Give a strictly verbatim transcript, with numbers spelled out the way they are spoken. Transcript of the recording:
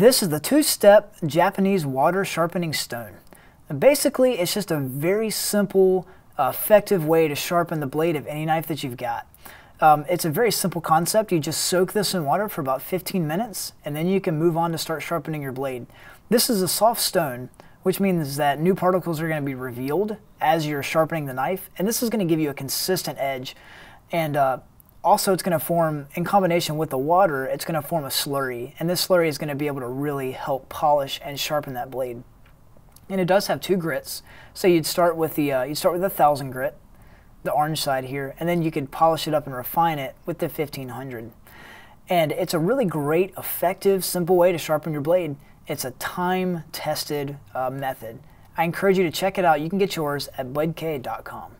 This is the two-step Japanese water sharpening stone. And basically, it's just a very simple, uh, effective way to sharpen the blade of any knife that you've got. Um, it's a very simple concept. You just soak this in water for about fifteen minutes, and then you can move on to start sharpening your blade. This is a soft stone, which means that new particles are going to be revealed as you're sharpening the knife, and this is going to give you a consistent edge. And uh, Also, it's going to form, in combination with the water, it's going to form a slurry, and this slurry is going to be able to really help polish and sharpen that blade. And it does have two grits, so you'd start with the uh, you'd start with the thousand grit, the orange side here, and then you could polish it up and refine it with the fifteen hundred. And it's a really great, effective, simple way to sharpen your blade. It's a time-tested uh, method. I encourage you to check it out. You can get yours at Bud K dot com.